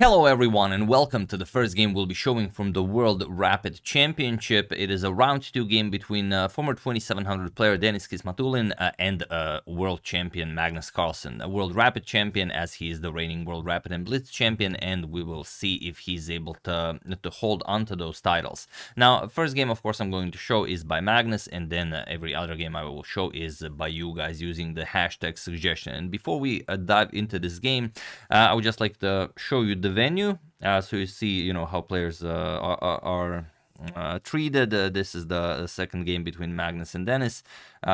Hello everyone and welcome to the first game we'll be showing from the World Rapid Championship. It is a round 2 game between former 2700 player Denis Khismatullin and world champion Magnus Carlsen. A World Rapid champion, as he is the reigning World Rapid and Blitz champion, and we will see if he's able to hold on to those titles. Now, first game of course I'm going to show is by Magnus, and then every other game I will show is by you guys using the hashtag suggestion. And before we dive into this game, I would just like to show you the venue, so you see, you know, how players are treated. This is the second game between Magnus and Denis.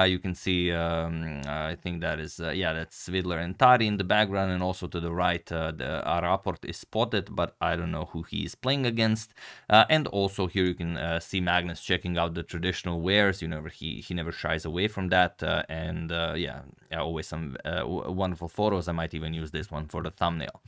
You can see, I think that is, yeah, that's Swidler and Tari in the background, and also to the right, the Araport is spotted, but I don't know who he is playing against. And also here you can see Magnus checking out the traditional wares. You know, he never shies away from that. And yeah, always some wonderful photos. I might even use this one for the thumbnail.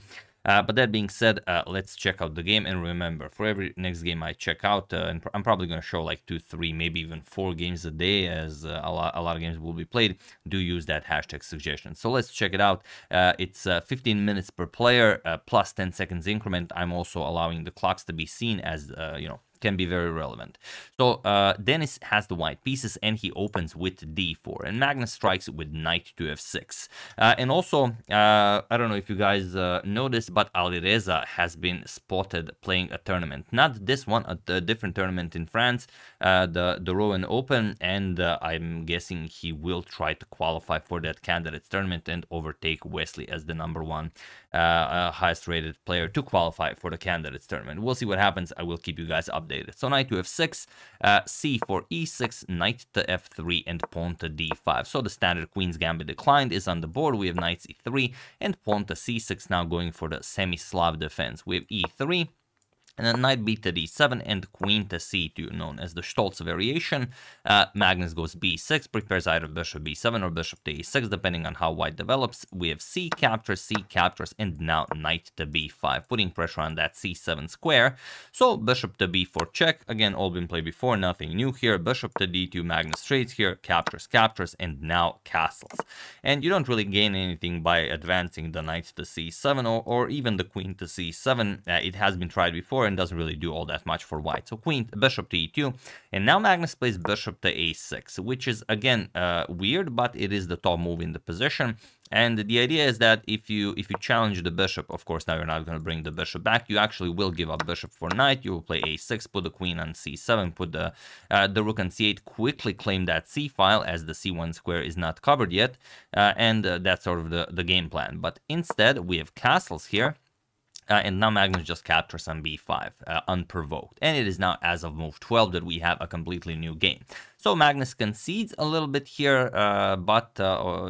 But that being said, let's check out the game. And remember, for every next game I check out, and I'm probably going to show like 2, 3, maybe even 4 games a day, as a lot of games will be played, do use that hashtag suggestion. So let's check it out. It's 15 minutes per player, plus 10 seconds increment. I'm also allowing the clocks to be seen, as, you know, can be very relevant. So Denis has the white pieces and he opens with d4, and Magnus strikes with knight to f6. And also, I don't know if you guys noticed, but Alireza has been spotted playing a tournament. Not this one, a different tournament in France, the Rouen Open, and I'm guessing he will try to qualify for that candidates tournament and overtake Wesley as the #1 highest rated player to qualify for the candidates tournament. We'll see what happens. I will keep you guys updated. So knight to f6, c4, e6, knight to f3, and pawn to d5. So the standard Queen's Gambit declined is on the board. We have knight c3 and pawn to c6, now going for the semi-Slav defense. We have e3, and then knight b to d7, and queen to c2, known as the Stoltz variation. Magnus goes b6, prepares either bishop b7 or bishop to a6, depending on how white develops. We have c captures, and now knight to b5, putting pressure on that c7 square. So bishop to b4 check, again, all been played before, nothing new here. Bishop to d2, Magnus trades here, captures, and now castles. And you don't really gain anything by advancing the knight to c7 or even the queen to c7. It has been tried before and doesn't really do all that much for white. So queen, bishop to e2, and now Magnus plays bishop to a6, which is, again, weird, but it is the top move in the position. And the idea is that if you challenge the bishop, of course, now you're not going to bring the bishop back. You actually will give up bishop for knight. You will play a6, put the queen on c7, put the rook on c8, quickly claim that c file, as the c1 square is not covered yet. And that's sort of the game plan. But instead, we have castles here. And now Magnus just captures on b5, unprovoked. And it is now, as of move 12, that we have a completely new game. So Magnus concedes a little bit here, but,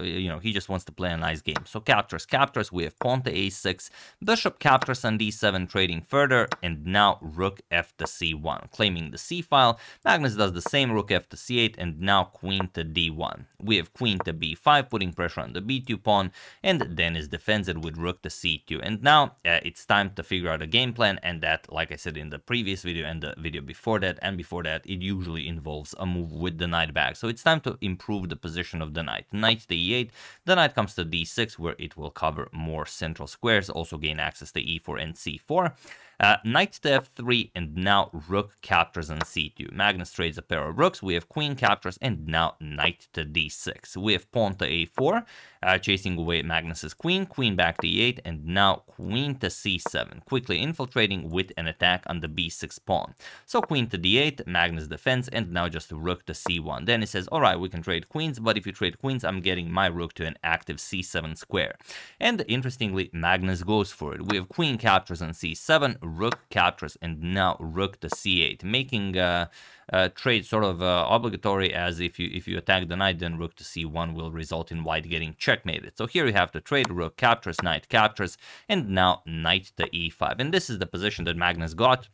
you know, he just wants to play a nice game. So captures, we have pawn to a6, bishop captures on d7, trading further, and now rook f to c1, claiming the c file. Magnus does the same, rook f to c8, and now queen to d1. We have queen to b5, putting pressure on the b2 pawn, and then is defended with rook to c2. And now it's time to figure out a game plan, and that, like I said in the previous video and the video before that and before that, it usually involves a move with the knight back. So it's time to improve the position of the knight. Knight to e8, the knight comes to d6, where it will cover more central squares, also gain access to e4 and c4. Knight to f3, and now rook captures on c2. Magnus trades a pair of rooks. We have queen captures, and now knight to d6. We have pawn to a4, chasing away Magnus's queen. Queen back to e8, and now queen to c7, quickly infiltrating with an attack on the b6 pawn. So queen to d8, Magnus defends, and now just rook to c1. Then he says, all right, we can trade queens, but if you trade queens, I'm getting my rook to an active c7 square. And interestingly, Magnus goes for it. We have queen captures on c7, rook captures, and now rook to c8, making trade sort of obligatory, as if you attack the knight, then rook to c1 will result in white getting checkmated. So here you have to trade, rook captures, knight captures, and now knight to e5. And this is the position that Magnus got.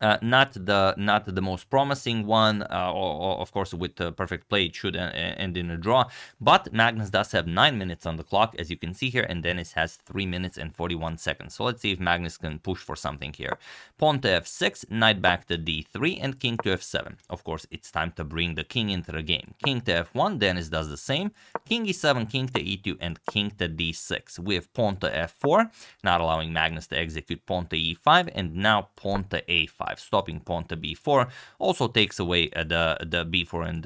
Not the most promising one, or of course with perfect play it should end in a draw, but Magnus does have 9 minutes on the clock, as you can see here, and Denis has 3 minutes and 41 seconds. So let's see if Magnus can push for something here. Pawn to f6, knight back to d3, and king to f7. Of course, it's time to bring the king into the game. King to f1, Denis does the same. King e7, king to e2, and king to d6. We have pawn to f4, not allowing Magnus to execute pawn to e5, and now pawn to a5. Stopping pawn to b4 also takes away the b4 and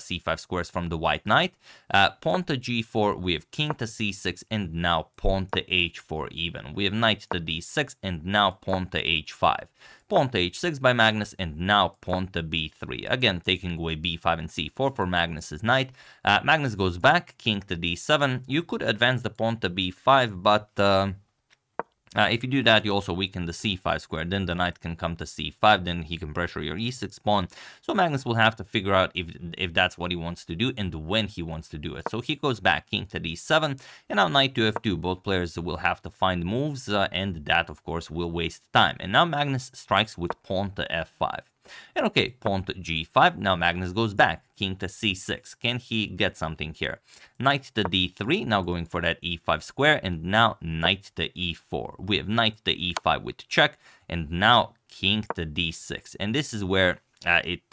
c5 squares from the white knight. Pawn to g4, we have king to c6, and now pawn to h4 even. We have knight to d6, and now pawn to h5. Pawn to h6 by Magnus, and now pawn to b3. Again, taking away b5 and c4 for Magnus's knight. Magnus goes back, king to d7. You could advance the pawn to b5, but... if you do that, you also weaken the c5 square. Then the knight can come to c5, then he can pressure your e6 pawn. So Magnus will have to figure out if that's what he wants to do and when he wants to do it. So he goes back, king to d7, and now knight to f2. Both players will have to find moves, and that, of course, will waste time. And now Magnus strikes with pawn to f5. And okay, pawn to g5, now Magnus goes back, king to c6. Can he get something here? Knight to d3, now going for that e5 square, and now knight to e4. We have knight to e5 with check, and now king to d6. And this is where it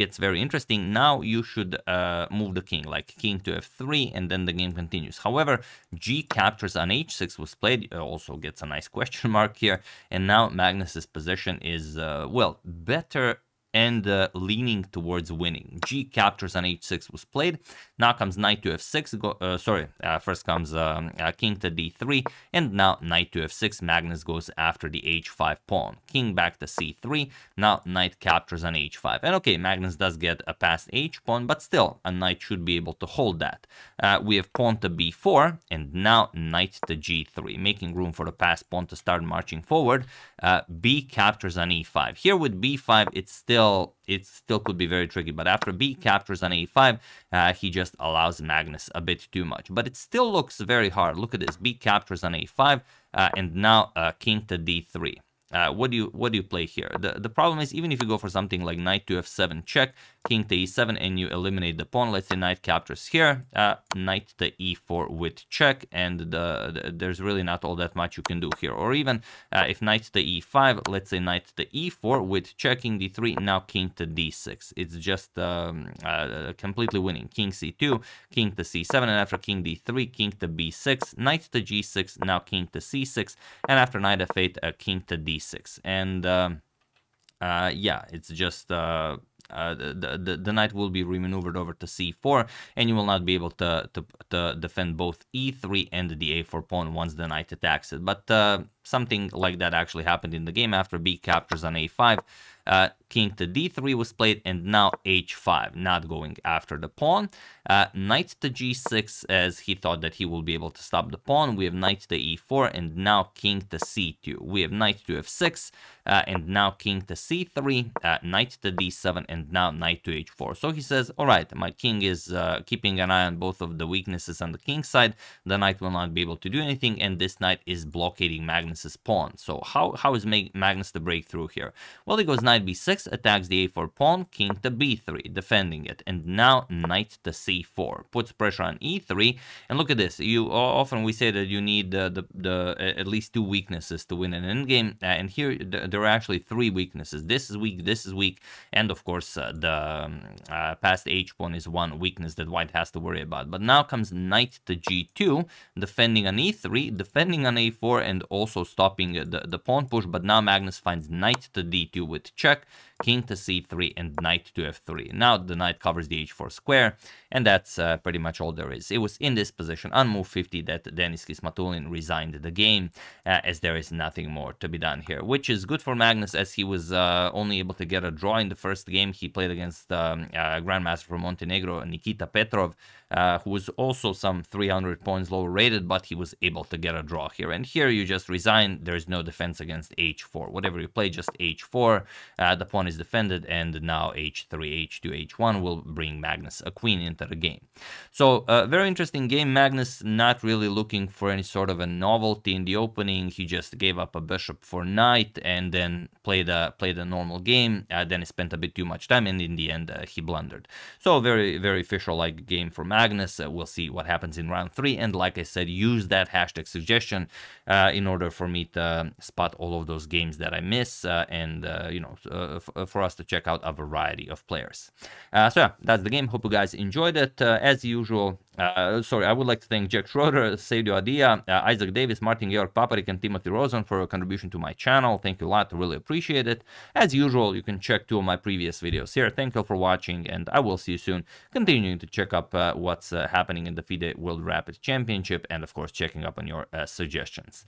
gets very interesting. Now you should move the king, like king to f3, and then the game continues. However, g captures on h6 was played, also gets a nice question mark here, and now Magnus's position is, well, better and leaning towards winning. G captures on h6 was played. Now comes knight to f6. First comes king to d3, and now knight to f6. Magnus goes after the h5 pawn. King back to c3. Now knight captures on h5. And okay, Magnus does get a passed h pawn, but still a knight should be able to hold that. We have pawn to b4, and now knight to g3, making room for the passed pawn to start marching forward. B captures on e5. Here with b5, it's still it could be very tricky, but after B captures on A5, he just allows Magnus a bit too much. But it still looks very hard. Look at this, B captures on A5, and now King to D3. What do you play here? The problem is, even if you go for something like knight to f7 check, king to e7, and you eliminate the pawn, let's say knight captures here, knight to e4 with check, and there's really not all that much you can do here. Or even if knight to e5, let's say knight to e4 with checking d3, now king to d6. It's just completely winning. King c2, king to c7, and after king d3, king to b6, knight to g6, now king to c6, and after knight f8, king to d6. And yeah, it's just the knight will be remaneuvered over to c4, and you will not be able to defend both e3 and the a4 pawn once the knight attacks it. But something like that actually happened in the game. After b captures on a5, king to d3 was played, and now h5, not going after the pawn. Knight to g6, as he thought that he will be able to stop the pawn. We have knight to e4, and now king to c2. We have knight to f6, and now king to c3, knight to d7, and now knight to h4. So he says, all right, my king is keeping an eye on both of the weaknesses on the king side. The knight will not be able to do anything, and this knight is blockading Magnus's pawn. So how is Magnus the breakthrough here? Well, he goes knight b6, attacks the a4 pawn, king to b3, defending it, and now knight to c4, puts pressure on e3. And look at this, we say that you need at least two weaknesses to win an endgame, and here there are actually three weaknesses. This is weak, and of course the passed h pawn is one weakness that white has to worry about. But now comes knight to g2, defending on e3, defending on a4, and also stopping the pawn push. But now Magnus finds knight to d2 with check, king to c3, and knight to f3. Now the knight covers the h4 square, and that's pretty much all there is. It was in this position on move 50 that Denis Khismatullin resigned the game, as there is nothing more to be done here, which is good for Magnus, as he was only able to get a draw in the first game. He played against Grandmaster from Montenegro, Nikita Petrov, who was also some 300 points lower rated, but he was able to get a draw here. And here you just resign design, there is no defense against h4. Whatever you play, just h4, the pawn is defended, and now h3, h2, h1 will bring Magnus a queen into the game. So very interesting game. Magnus not really looking for any sort of a novelty in the opening. He just gave up a bishop for knight and then played a normal game. Then he spent a bit too much time, and in the end he blundered. So very Fischer-like game for Magnus. We'll see what happens in round three, and like I said, use that hashtag suggestion in order for me to spot all of those games that I miss, and you know, for us to check out a variety of players. So yeah, that's the game. Hope you guys enjoyed it. As usual, I would like to thank Jack Schroeder, Save Your Idea, Isaac Davis, Martin Georg Papadik, and Timothy Rosen for your contribution to my channel. Thank you a lot, really appreciate it. As usual, you can check two of my previous videos here. Thank you all for watching, and I will see you soon, continuing to check up what's happening in the FIDE World Rapid Championship, and of course checking up on your suggestions.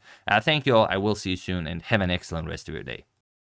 Thank you all, I will see you soon, and have an excellent rest of your day.